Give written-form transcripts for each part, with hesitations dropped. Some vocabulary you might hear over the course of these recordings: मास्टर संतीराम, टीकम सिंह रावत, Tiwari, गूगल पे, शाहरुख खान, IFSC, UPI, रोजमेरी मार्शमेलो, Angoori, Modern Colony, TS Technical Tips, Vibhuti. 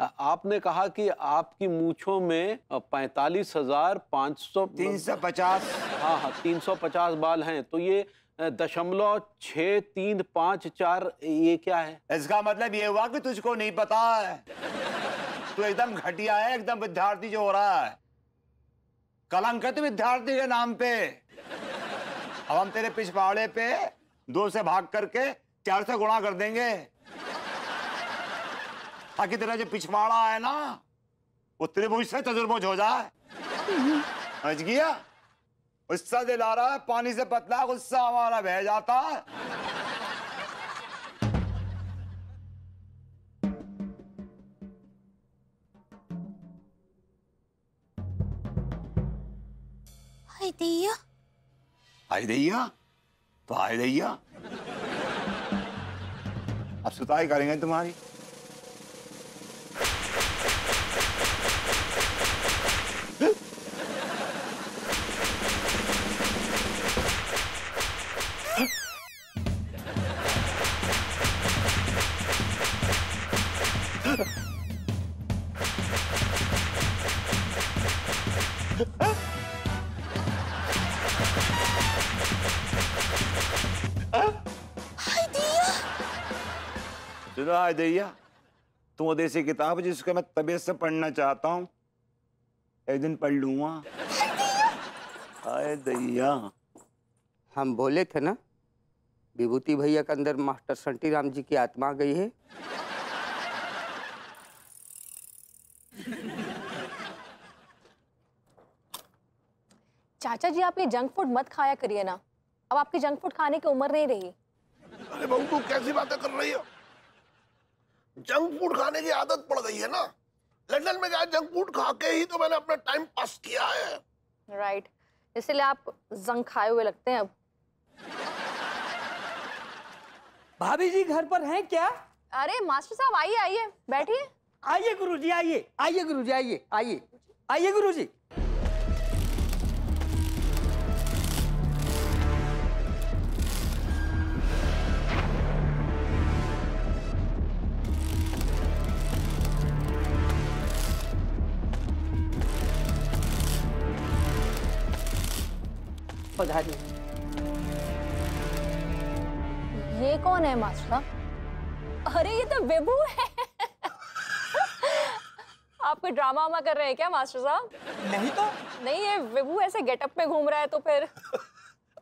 आपने कहा कि आपकी मूछों में 45,550 हाँ 350 बाल हैं, तो ये 0.6354 ये क्या है? इसका मतलब ये हुआ कि तुझको नहीं पता है, तू एकदम घटिया है, एकदम विद्यार्थी जो हो रहा है, कलंकित विद्यार्थी के नाम पे। अब हम तेरे पिछवाड़े पे 2 से भाग करके 4 से गुणा कर देंगे ताकि तेरा जो पिछवाड़ा है ना वो त्रिभुज से चतुर्भुज हो जाए। समझ गया? गुस्सा दिला रहा है, पानी से पतला गुस्सा हमारा बह जाता है। हाय दैया, हाय दैया, तो हाय दैया। अब सुताई करेंगे तुम्हारी। हाय दैया, तुम देसी किताब जिसको मैं तबीयत से पढ़ना चाहता हूँ, एक दिन पढ़ लूंगा। हाय दैया, हम बोले थे ना विभूति भैया के अंदर मास्टर संटीराम जी की आत्मा गई है। चाचा जी, आपने जंक फूड मत खाया करिए ना, अब आपकी जंक फूड खाने की उम्र नहीं रही। अरे बहू, तू कैसी बातें कर रही हो? जंक फूड खाने की आदत पड़ गई है ना, लंदन में जाकर जंक फूड खा के ही तो मैंने अपना टाइम पास किया है। राइट, इसलिए आप जंक खाए हुए लगते हैं अब। भाभी जी घर पर हैं क्या? अरे मास्टर साहब आइए आइए, बैठिए। आइए गुरुजी, आइए आइए गुरुजी, आइए आइए आइए गुरुजी। ये कौन है मास्टर? अरे ये तो विभू है। आप कोई ड्रामा कर रहे हैं क्या मास्टर साहब? नहीं तो। नहीं, ये विभू ऐसे गेटअप में घूम रहा है तो फिर।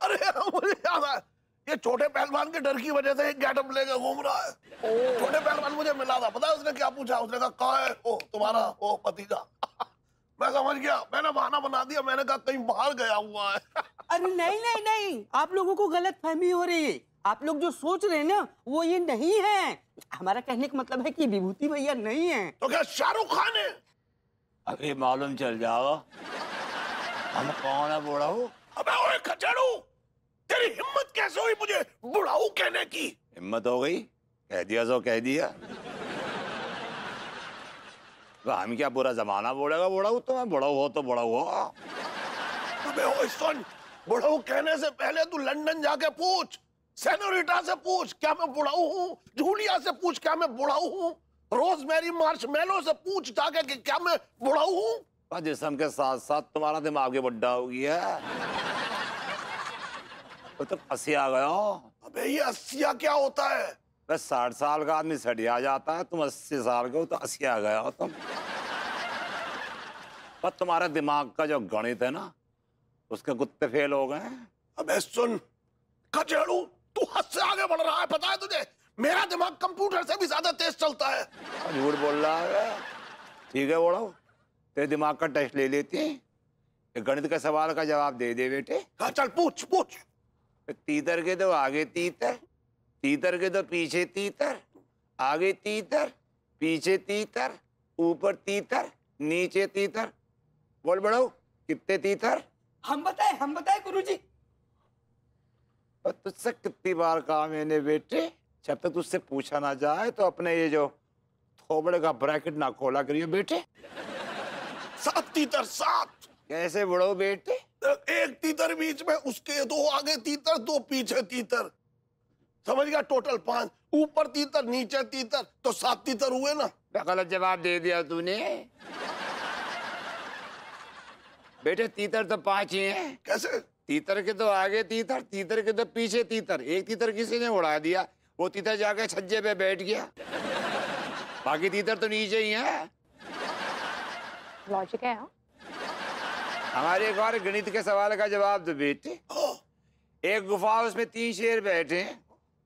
अरे मुझे याद है, ये छोटे पहलवान के डर की वजह से गेटअप लेकर घूम रहा है। छोटे पहलवान मुझे मिला था, पता है उसने क्या पूछा? उसने कहा कहाँ है ओ तुम्हारा ओ भतीजा? मैं समझ गया, मैंने बहाना बना दिया, मैंने कहा कहीं बाहर गया हुआ है। अरे नहीं नहीं नहीं, आप लोगों को गलत फहमी हो रही है। आप लोग जो सोच रहे हैं ना वो ये नहीं है। हमारा कहने का मतलब है कि विभूति भैया नहीं है। तो क्या शाहरुख खान है? अरे मालूम चल जाओ हम कौन है बुढ़ाऊ। अबे ओए कचड़ू, तेरी हिम्मत कैसे हुई मुझे बुढ़ाऊ कहने की? हिम्मत हो गई, कह दिया सो कह दिया। तो हम क्या पूरा जमाना बोलेगा बुढ़ाऊ? तो मैं बुढ़ाऊ हो तो बुढ़ाऊ हो। बुढ़ाऊ कहने से पहले तू लंदन जाके पूछ, सेनोरिटा से पूछ क्या मैं बुढ़ाऊ हूँ, जूलिया से पूछ क्या मैं बुढ़ाऊ हूँ, रोजमेरी मार्शमेलो से पूछ जाके कि क्या मैं बुढ़ाऊ हूँ। जिस्म के साथ साथ तुम्हारा दिमाग भी बुढ़ा हो गया है। तो हसिया गया। अबे ये हसिया क्या होता है? 60 साल का आदमी सड़िया जाता है, तुम 80 साल के हो तो हसिया गया हो तुम। पर तुम्हारे दिमाग का जो गणित है ना उसके कुत्ते फेल हो गए। अबे सुन कचड़ू, तू हद से आगे बढ़ रहा है, पता है तुझे मेरा दिमाग कंप्यूटर से भी ज्यादा तेज चलता है। झूठ बोल रहा है। ठीक है बोलो, तेरे दिमाग का टेस्ट ले लेते, गणित के सवाल का जवाब दे दे बेटे। हाँ चल पूछ पूछ। तीतर के तो आगे तीतर, तीतर के तो पीछे तीतर, आगे तीतर पीछे तीतर, ऊपर तीतर नीचे तीतर। बोल बड़ो कितने तीतर? हम बताए गुरुजी। और तुझसे कितनी बार कहा मैंने बेटे जब तक तुझसे पूछा ना जाए तो अपने ये जो थोबड़े का ब्रैकेट ना खोला करियो बेटे। 7 तीतर 7 कैसे बड़ो बेटे? 1 तीतर बीच में, उसके 2 आगे तीतर, 2 पीछे तीतर, समझ गया? टोटल 5, ऊपर तीतर नीचे तीतर, तो 7 तीतर हुए ना। गलत जवाब दे दिया तूने। बेटे तीतर तो 5 ही हैं। कैसे? तीतर के तो आगे तीतर, तीतर के तो पीछे तीतर। एक तीतर किसी ने उड़ा दिया, वो तीतर जाके छज्जे पे बैठ गया। बाकी तीतर तो नीचे ही हैं। लॉजिक है। हमारे एक और गणित के सवाल का जवाब दो बेटे। एक गुफा, उसमें 3 शेर बैठे हैं,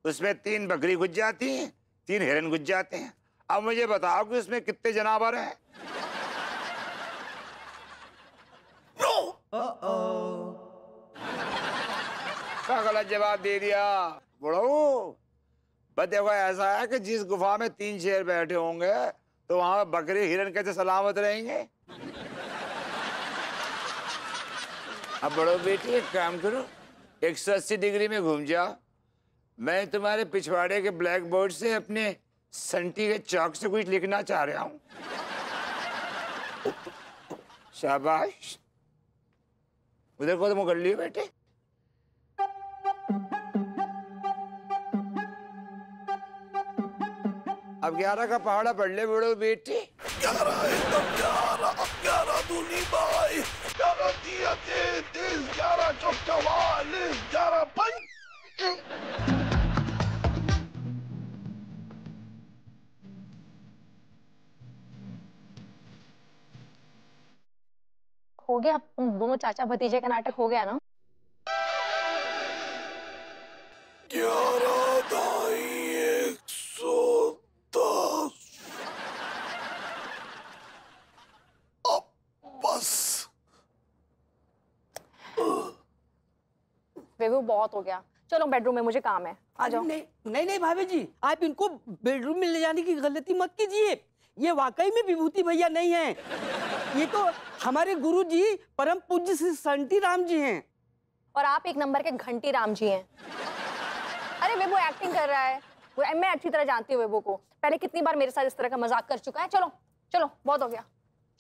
उसमें 3 बकरी घुस जाती हैं, 3 हिरन घुस जाते हैं। अब मुझे बताओ कि उसमें कितने जानवर हैं? नो। क्या गलत जवाब दे दिया बुढ़ऊ? बस देखो ऐसा है कि जिस गुफा में 3 शेर बैठे होंगे तो वहाँ बकरी हिरन कैसे सलामत रहेंगे? अब बड़ो बेटी एक काम करो, 180 डिग्री में घूम जाओ। मैं तुम्हारे पिछवाड़े के ब्लैक बोर्ड से अपने संटी के चौक से कुछ लिखना चाह रहा हूँ। शाबाश, उधर को तुम कर लियो बेटे। अब 11 का पहाड़ा पढ़ ले बड़ो बेटे। 11 हो गया, दोनों चाचा भतीजे का नाटक हो गया ना। 11 / 110। अब बस बेबू बहुत हो गया, चलो बेडरूम में मुझे काम है, आ जाओ। नहीं भाभी जी, आप इनको बेडरूम में ले जाने की गलती मत कीजिए। ये वाकई में विभूति भैया नहीं है, ये तो हमारे गुरुजी परम पूज्य श्री संतीराम जी हैं। और आप एक नंबर के घंटी राम जी हैं। अरे बेबू एक्टिंग कर रहा है, मैं अच्छी तरह जानती हूँ बेबू को, पहले कितनी बार मेरे साथ इस तरह का मजाक कर चुका है। चलो चलो बहुत हो गया,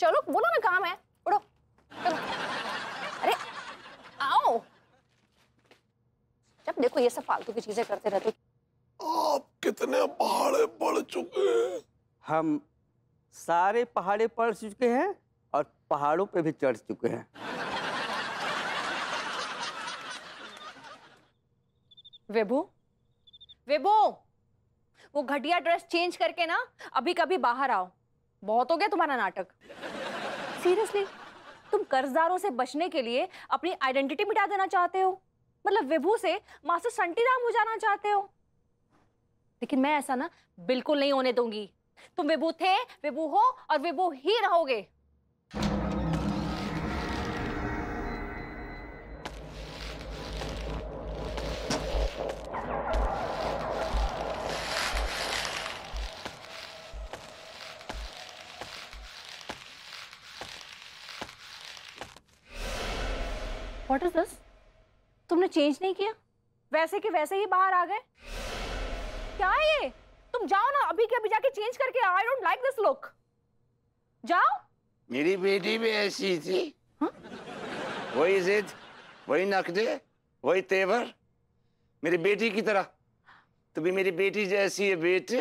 चलो बोलो ना काम है, उठो चलो। अरे आओ, जब देखो ये सब फालतू की चीजें करते रहते। आप कितने पहाड़े पड़ चुके हैं? हम सारे पहाड़े पड़ चुके हैं और पहाड़ों पे भी चढ़ चुके हैं। विभू, विभू, वो घटिया ड्रेस चेंज करके ना अभी कभी बाहर आओ। बहुत हो गया तुम्हारा नाटक। सीरियसली तुम कर्जदारों से बचने के लिए अपनी आइडेंटिटी मिटा देना चाहते हो, मतलब विभू से मास्टर संतीराम हो जाना चाहते हो। लेकिन मैं ऐसा ना बिल्कुल नहीं होने दूंगी। तुम विभू थे, विभू हो और विभू ही रहोगे। What is this? तुमने चेंज नहीं किया, वैसे के वैसे ही बाहर आ गए। क्या है ये? तुम जाओ ना अभी के अभी जाके चेंज करके। I don't like this look. जाओ। मेरी बेटी भी ऐसी थी, वही जिद, वही नखरे, वही तेवर, मेरी बेटी की तरह। तू भी मेरी बेटी जैसी है बेटे।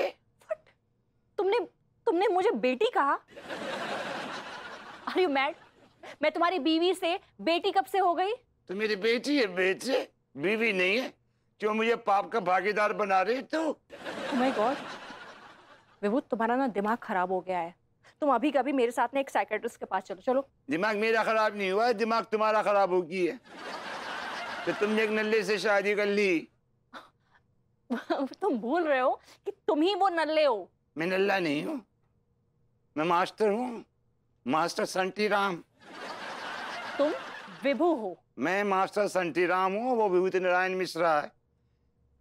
तुमने मुझे बेटी कहा? Are you mad? मैं तुम्हारी बीवी से बेटी कब से हो गई? तू मेरी बेटी है बेटे, बीवी नहीं है। क्यों मुझे पाप का भागीदार बना रही तू? Oh my God, विभू तुम्हारा ना दिमाग खराब हो गया है। तुम अभी कभी मेरे साथ ना एक साइकेट्रिस्ट के पास चलो। चलो। दिमाग मेरा खराब नहीं हुआ है, दिमाग तुम्हारा खराब हो गई है। तो तुमने एक नल्ले से शादी कर ली। तुम भूल रहे हो कि तुम ही वो नल्ले हो। मैं नल्ला नहीं हूँ, मैं मास्टर हूँ, मास्टर संतीराम। तुम विभू हो। मैं मास्टर संतीराम हूँ, वो विभूति नारायण मिश्रा है।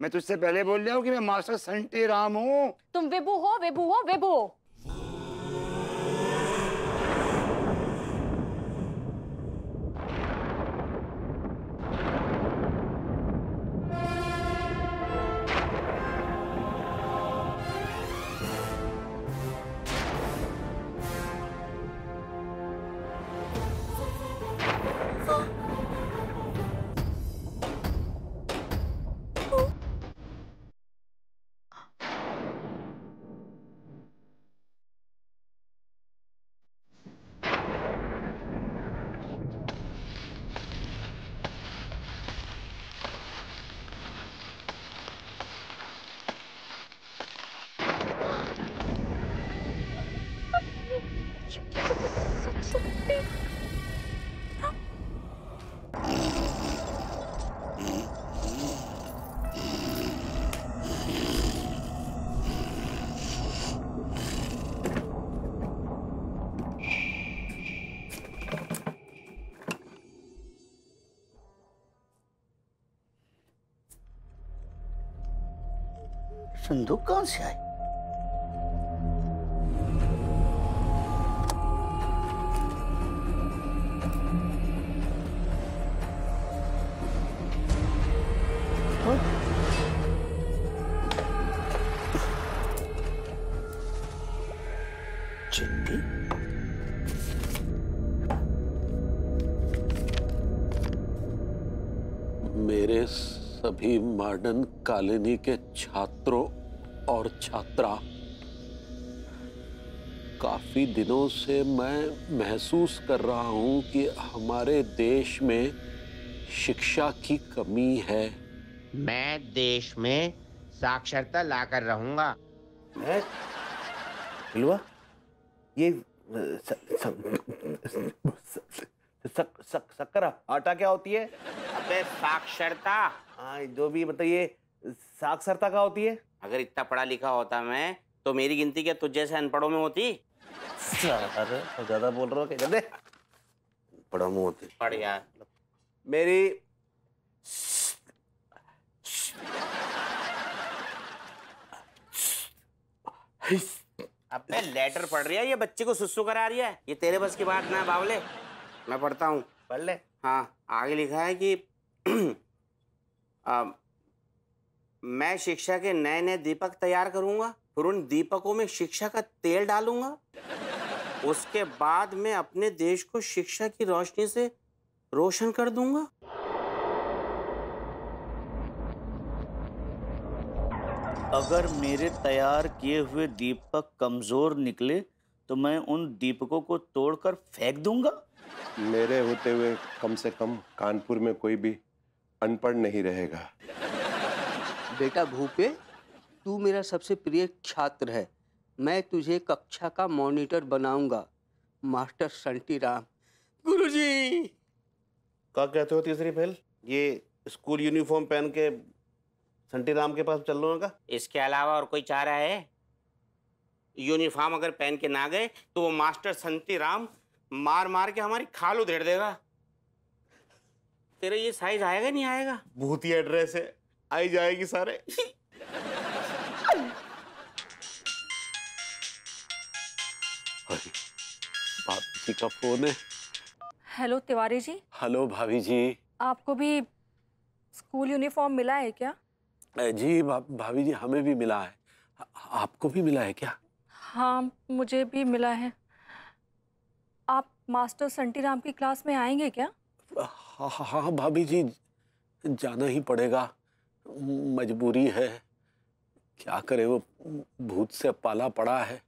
मैं तुझसे पहले बोल रहा हूँ कि मैं मास्टर संतीराम हूँ। तुम विभू हो, विभू हो, विभू हो। संदूक कहां से आए? मेरे सभी मॉडर्न कॉलोनी के छात्रों और छात्रा, काफी दिनों से मैं महसूस कर रहा हूं कि हमारे देश में शिक्षा की कमी है। मैं देश में साक्षरता लाकर रहूंगा। बिलवा, ये शक्कर आटा क्या होती है? अबे साक्षरता। हाँ, जो भी मतलब ये साक्षरता क्या होती है? अगर इतना पढ़ा लिखा होता मैं तो मेरी गिनती क्या तुझ जैसे अनपढ़ों में होती? अरे तो ज़्यादा बोल रहा हो क्या? दे पढ़ों में होती। पढ़ यार मेरी अबे लेटर पढ़ रही है, ये बच्चे को सुसु करा रही है। ये तेरे बस की बात ना बावले, मैं पढ़ता हूँ। पढ़ ले। हाँ, आगे लिखा है कि मैं शिक्षा के नए नए दीपक तैयार करूंगा, फिर उन दीपकों में शिक्षा का तेल डालूंगा, उसके बाद मैं अपने देश को शिक्षा की रोशनी से रोशन कर दूंगा। अगर मेरे तैयार किए हुए दीपक कमजोर निकले तो मैं उन दीपकों को तोड़कर फेंक दूंगा। मेरे होते हुए कम से कम कानपुर में कोई भी अनपढ़ नहीं रहेगा। बेटा भूपे, तू मेरा सबसे प्रिय छात्र है। मैं तुझे कक्षा का मॉनिटर बनाऊंगा। मास्टर संटीराम। गुरुजी क्या कहते हो? तीसरी फेल, ये स्कूल यूनिफॉर्म पहन के संटीराम के पास चल लूंगा। इसके अलावा और कोई चारा है? यूनिफॉर्म अगर पहन के ना गए तो वो मास्टर संटीराम मार मार के हमारी खाल उधेड़ देगा। तेरा ये साइज आएगा नहीं आएगा? भूती एड्रेस है, आई जाएगी सारे। भाभी जी का फोन है। हेलो तिवारी जी। हेलो भाभी जी, आपको भी स्कूल यूनिफॉर्म मिला है क्या? जी भाभी जी, हमें भी मिला है। आपको भी मिला है क्या? हाँ, मुझे भी मिला है। आप मास्टर संटीराम की क्लास में आएंगे क्या? हाँ भाभी जी, जाना ही पड़ेगा, मजबूरी है। क्या करे, वो भूत से पाला पड़ा है।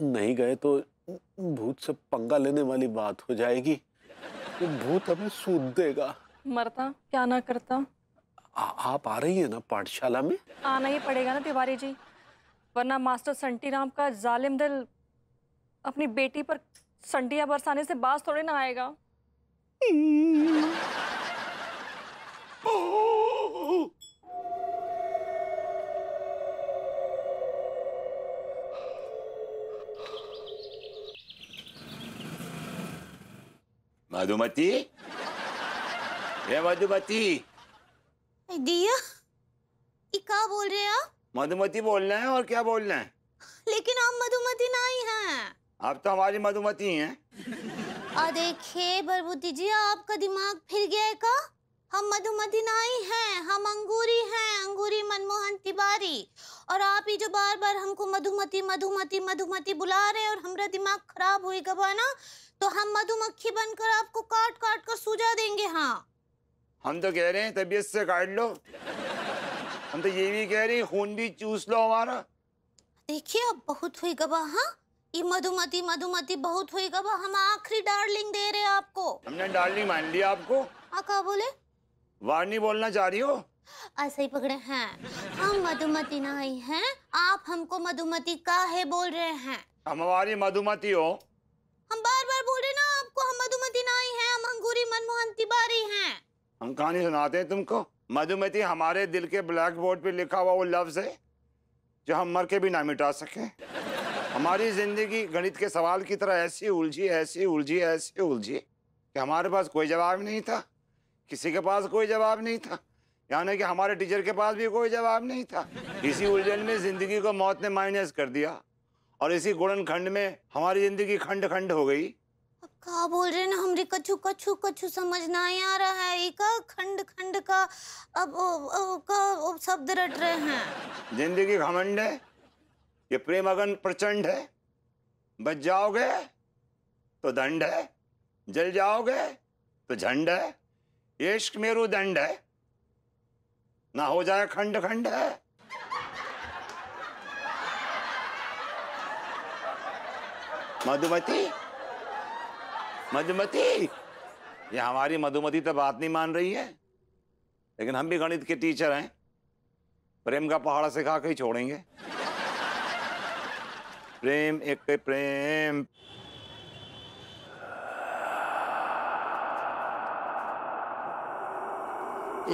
नहीं गए तो भूत से पंगा लेने वाली बात हो जाएगी। तो भूत हमें सूद देगा। मरता क्या ना करता। आप आ रही है ना पाठशाला में? आना ही पड़ेगा ना तिवारी जी, वरना मास्टर संटीराम का जालिम दिल अपनी बेटी पर संटिया बरसाने से बास थोड़े ना आएगा। मधुमती, ये मधुमती। दिया, क्या बोल रहे हो? मधुमती बोलना है और क्या बोलना है। लेकिन आप मधुमती नहीं हैं। आप तो हमारी मधुमती हैं। और देखिए भरभूति जी, आपका दिमाग फिर गया है का? हम मधुमती नहीं हैं, हम अंगूरी हैं। अंगूरी मनमोहन तिवारी। और आप ही जो बार बार हमको मधुमती मधुमती मधुमती बुला रहे हैं और हमारा दिमाग खराब होएगा ना, तो हम मधुमक्खी बनकर आपको काट काट कर सूजा देंगे। हाँ, हम तो कह रहे हैं तबीयत से काट लो। हम तो ये भी कह रहे हैं खून भी चूस लो हमारा। देखिए अब बहुत हुई गबा। हाँ, ये मधुमती मधुमती बहुत हुई गबा। हम आखिरी डार्लिंग दे रहे हैं आपको। हमने डार्लिंग मान लिया आपको। क्या बोले? वार्नी बोलना चाह रही हो? ऐसे ही पकड़े हैं। हम मधुमती नहीं हैं, आप हमको मधुमती काहे बोल रहे हैं? हम हमारी मधुमती हो। हम कहानी सुनाते हैं तुमको। मधुमती हमारे दिल के ब्लैक बोर्ड पे लिखा हुआ वो लफ्ज़ है जो हम मर के भी ना मिटा सकें। हमारी जिंदगी गणित के सवाल की तरह ऐसी उलझी कि हमारे पास कोई जवाब नहीं था, किसी के पास कोई जवाब नहीं था, यानी कि हमारे टीचर के पास भी कोई जवाब नहीं था। इसी उलझन में जिंदगी को मौत ने माइनस कर दिया और इसी गुणन खंड में हमारी जिंदगी खंड खंड हो गई। अब क्या बोल रहे हैं ना, हमरे कछु कछु कछु समझ नहीं आ रहा है। एक खंड खंड का अब शब्द रट रहे हैं। जिंदगी घमंड है, ये प्रेम अगन प्रचंड है। बच जाओगे तो दंड है, जल जाओगे तो झंड है। ये इश्क मेरू दंड है, ना हो जाए खंड खंड है। मधुमती मधुमती, ये हमारी मधुमती तो बात नहीं मान रही है, लेकिन हम भी गणित के टीचर हैं, प्रेम का पहाड़ सिखा के ही छोड़ेंगे। प्रेम एक पे प्रेम।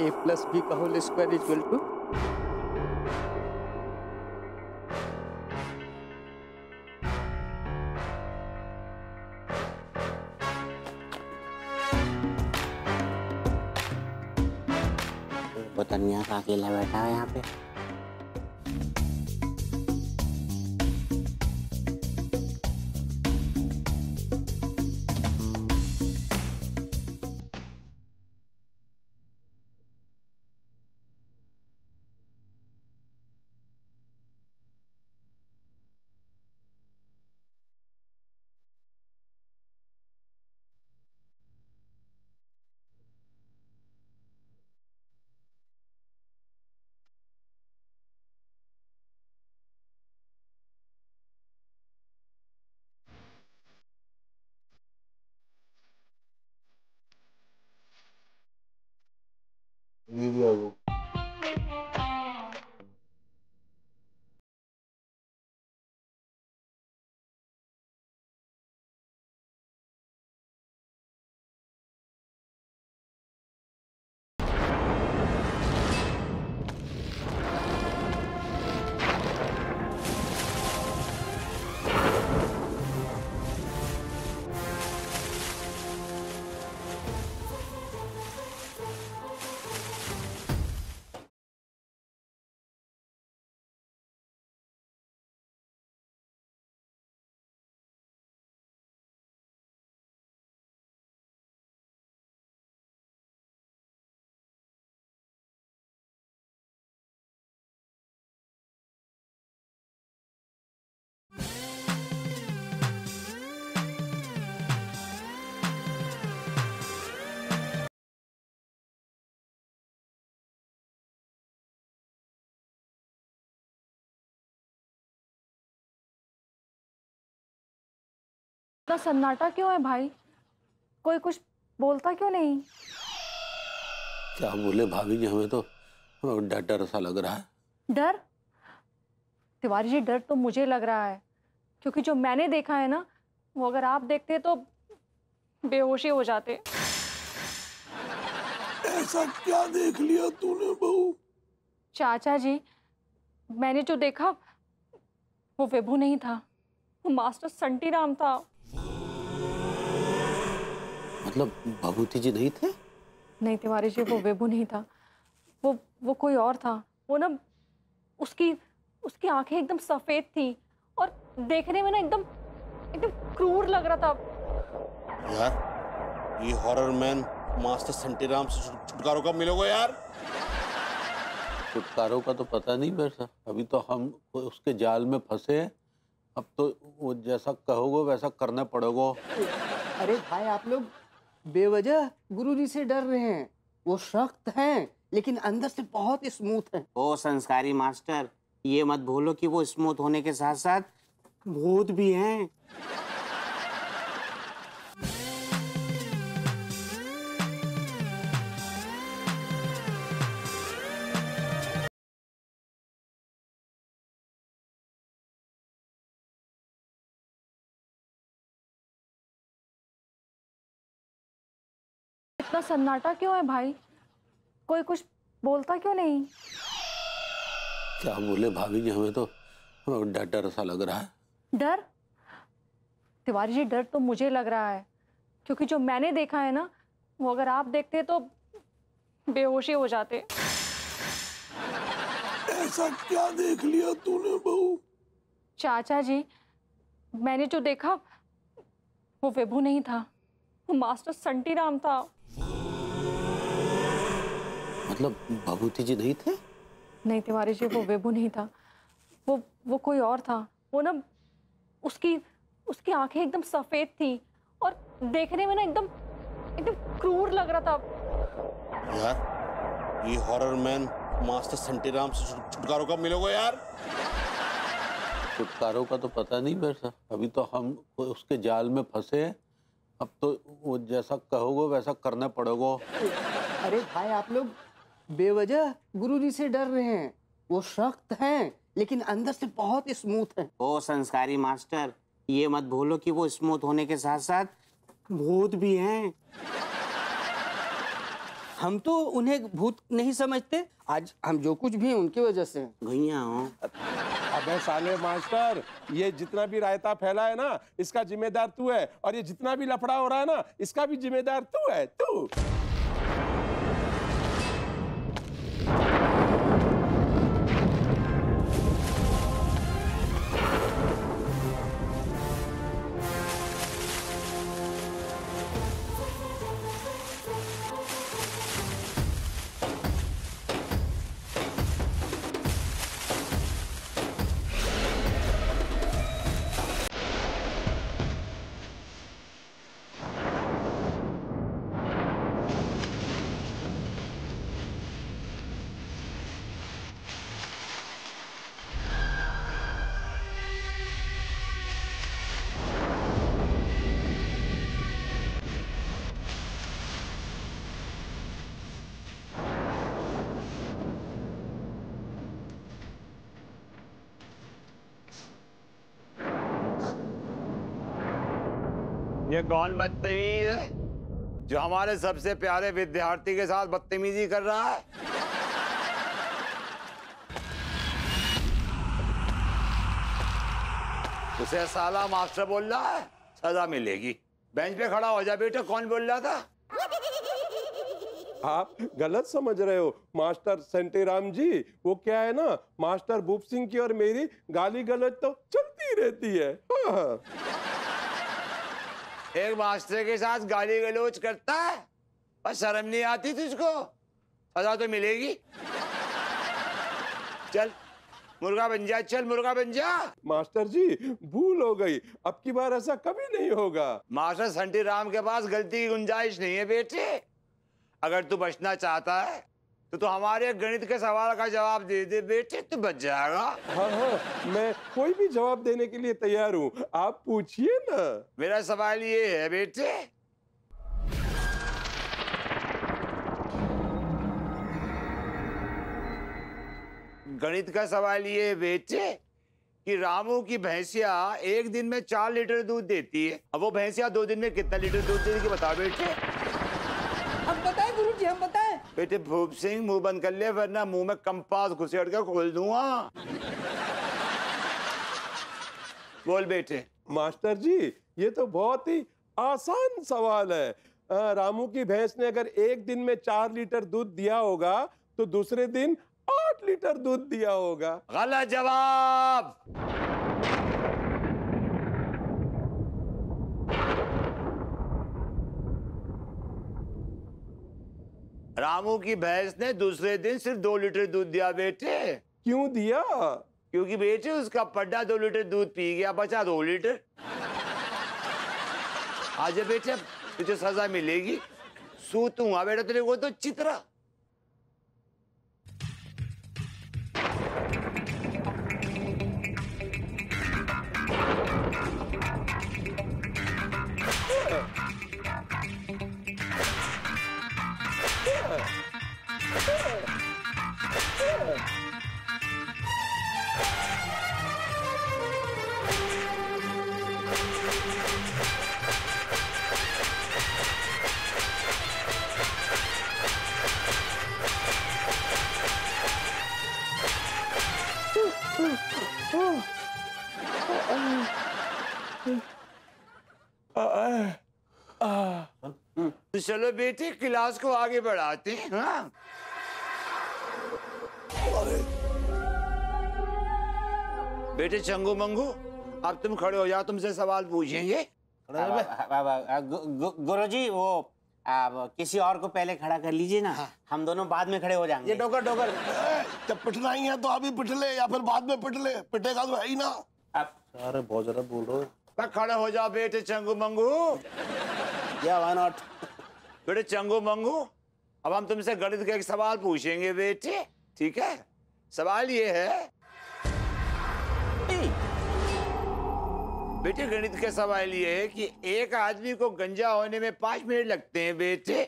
a+b² = बतनिया का अकेला बैठा है यहाँ पे। इतना सन्नाटा क्यों है भाई? कोई कुछ बोलता क्यों नहीं? क्या बोले भाभी जी, हमें तो डर डर सा लग रहा है। डर? तिवारी जी, डर तो मुझे लग रहा है, क्योंकि जो मैंने देखा है ना, वो अगर आप देखते तो बेहोशी हो जाते। ऐसा क्या देख लिया तूने बहू? चाचा जी, मैंने जो देखा वो विभू नहीं था, वो मास्टर संटीराम था। मतलब विभूति जी नहीं थे? नहीं तिवारी जी, वो विभू नहीं था, वो कोई और था। वो ना उसकी आंखें एकदम सफेद थी और देखने में ना एकदम क्रूर लग रहा था। यार, ये हॉरर मैन मास्टर संटीराम से छुटकारों का मिलोगे यार? छुटकारों का तो पता नहीं बेटा, अभी तो हम उसके जाल में फंसे हैं। अब तो वो जैसा कहोगे वैसा करना पड़ेगा। अरे भाई, आप लोग बेवजह गुरुजी से डर रहे हैं। वो सख्त हैं, लेकिन अंदर से बहुत स्मूथ हैं। ओ संस्कारी मास्टर, ये मत भूलो कि वो स्मूथ होने के साथ साथ भूत भी हैं। सन्नाटा क्यों है भाई? कोई कुछ बोलता क्यों नहीं? क्या बोले भाभी जी, हमें तो डर डर सा लग रहा है। डर? तिवारी जी, डर तो मुझे लग रहा है क्योंकि जो मैंने देखा है ना, वो अगर आप देखते तो बेहोशी हो जाते। ऐसा क्या देख लिया तूने बहू? चाचा जी, मैंने जो देखा वो विभू नहीं था, वो मास्टर संटीराम था। मतलब भभूति जी नहीं थे? नहीं तिवारी जी, वो विभू नहीं था, वो कोई और था। वो ना उसकी आंखें एकदम सफेद थी और देखने में ना एकदम क्रूर लग रहा था। यार, ये हॉरर मैन मास्टर संटीराम से छुटकारों का मिलोगे यार? छुटकारों का तो पता नहीं वैसा, अभी तो हम उसके जाल में फंसे हैं। अब तो वो जैसा कहोगे वैसा करना पड़ेगा। अरे भाई, आप लोग बेवजह गुरुजी से डर रहे हैं। वो सख्त हैं लेकिन अंदर से बहुत स्मूथ हैं। ओ संस्कारी मास्टर, ये मत भूलो कि वो स्मूथ होने के साथ साथ भूत भी हैं। हम तो उन्हें भूत नहीं समझते, आज हम जो कुछ भी उनकी वजह से भैया हो। अबे साले मास्टर, ये जितना भी रायता फैला है ना, इसका जिम्मेदार तू है, और ये जितना भी लफड़ा हो रहा है ना, इसका भी जिम्मेदार तू है। तू ये कौन बदतमीज है जो हमारे सबसे प्यारे विद्यार्थी के साथ बदतमीजी कर रहा है? उसे साला मास्टर बोल रहा है, सजा मिलेगी। बेंच पे खड़ा हो जा बेटा। कौन बोल रहा था? आप गलत समझ रहे हो मास्टर संटीराम जी। वो क्या है ना, मास्टर भूप सिंह की और मेरी गाली गलौज तो चलती रहती है। हाँ। एक मास्टर के साथ गाली गलौज करता है और शर्म नहीं आती तुझको? सजा तो मिलेगी। चल मुर्गा बन जा, चल मुर्गा बन जा। मास्टर जी, भूल हो गई, अब की बार ऐसा कभी नहीं होगा। मास्टर संटीराम के पास गलती की गुंजाइश नहीं है बेटे। अगर तू बचना चाहता है तो हमारे गणित के सवाल का जवाब दे दे बेटे, तू बच जाएगा। हाँ हाँ, मैं कोई भी जवाब देने के लिए तैयार हूँ, आप पूछिए ना। मेरा सवाल ये है बेटे, गणित का सवाल ये है बेटे कि रामू की भैंसिया एक दिन में 4 लीटर दूध देती है। अब वो भैंसिया 2 दिन में कितना लीटर दूध देगी बताओ बेटे। अब बताए गुरु जी, हम बताए बेटे। भूप सिंह, मुंह बंद कर ले वरना मुंह में कंपास घुसेड़ के खोल दूंगा। बोल बेटे। मास्टर जी, ये तो बहुत ही आसान सवाल है। रामू की भैंस ने अगर एक दिन में 4 लीटर दूध दिया होगा तो दूसरे दिन 8 लीटर दूध दिया होगा। गलत जवाब। रामू की भैंस ने दूसरे दिन सिर्फ 2 लीटर दूध दिया बेटे। क्यों दिया? क्योंकि बेटे उसका पड्डा 2 लीटर दूध पी गया, बचा 2 लीटर। आज बेटे तुझे सजा मिलेगी, सूतूंगा बेटा तेरे को तो चित्रा। तो चलो बेटे क्लास को आगे बढ़ाते हैं। हाँ? बेटे चंगू मंगू अब तुम खड़े हो जाओ, तुमसे सवाल पूछेंगे। गुरुजी वो आप किसी और को पहले खड़ा कर लीजिए ना। हाँ। हम दोनों बाद में खड़े हो जाएंगे। ये डोकर डोकर जब पिटना ही है तो अभी पिटले या फिर बाद में पिटले, पिटेगा तो है ही ना। आप अरे बहुत ज्यादा बोल रहे हो। खड़े हो जाओ बेटे चंगू मंगू। या व्हाई नॉट। बेटे चंगू मंगू अब हम तुमसे गणित का एक सवाल पूछेंगे बेटे, ठीक है? सवाल ये है बेटे, गणित के सवाल ये है कि एक आदमी को गंजा होने में 5 मिनट लगते हैं बेटे,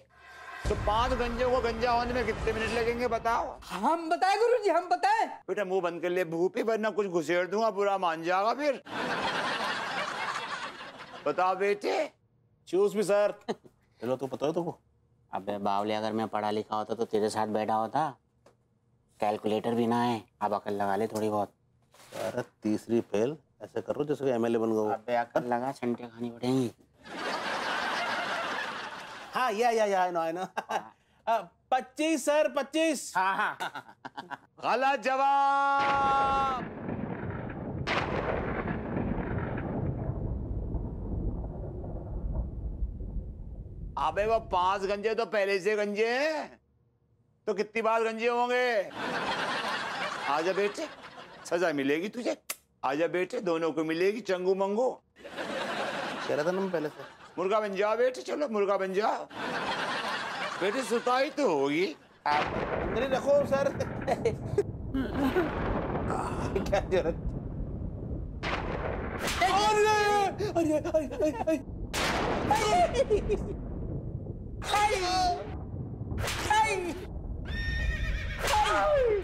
तो 5 गंजों को गंजा होने में कितने मिनट लगेंगे बताओ? हम बताएं गुरुजी, हम बताएं। बेटा मुंह बंद कर ले भूपी, वरना कुछ घुसेड़ दूंगा, बुरा मान जाएगा फिर। बताओ बेटे। चूस भी सर। चलो तो पता है तुमको। अबे बावले, अगर मैं पढ़ा लिखा होता तो तेरे साथ बैठा होता, कैलकुलेटर भी ना है। अब अकल लगा ले थोड़ी बहुत। अरे तीसरी फेल, ऐसा करो जैसे एमएलए बन गए। अबे अकल लगा, संटे खानी पड़ेगी। हाँ या आई नो 25 सर 25। हाँ गलत जवाब। अबे वो 5 गंजे तो पहले से गंजे हैं, तो कितनी बार गंजे होंगे? आजा बेटे सजा मिलेगी तुझे, आजा बेटे दोनों को मिलेगी। चंगू मंगू कह रहा था ना पहले से। मुर्गा बन जाओ बेटे, चलो मुर्गा बन जाओ। बेटे सुताई तो होगी, अंदर रखो सर। क्या जरूरत। अरे अरे अरे अरे